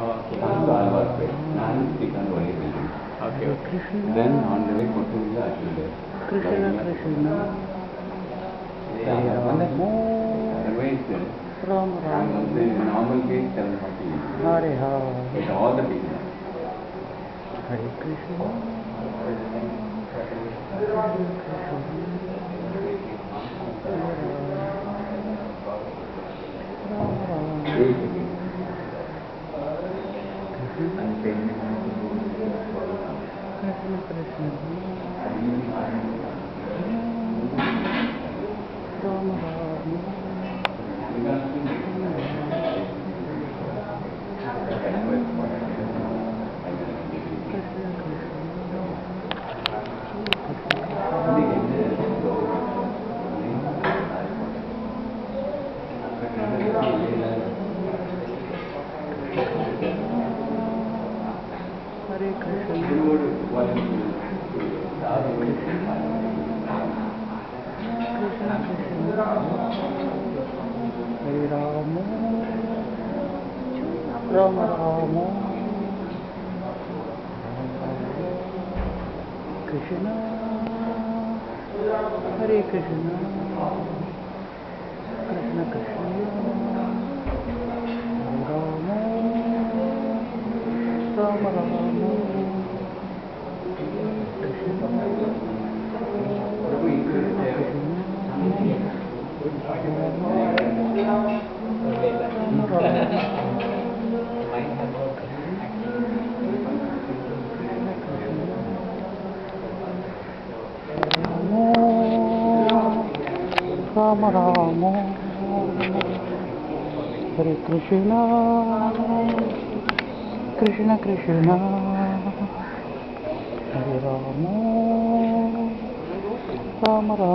Okay. Then on the way Kottuvilla actually. Krishna. From the normal gate 740. Hare Hare. It's all the people. Hare Krishna. Hare Krishna, Krishna Krishna, Hare Rama, Rama Rama.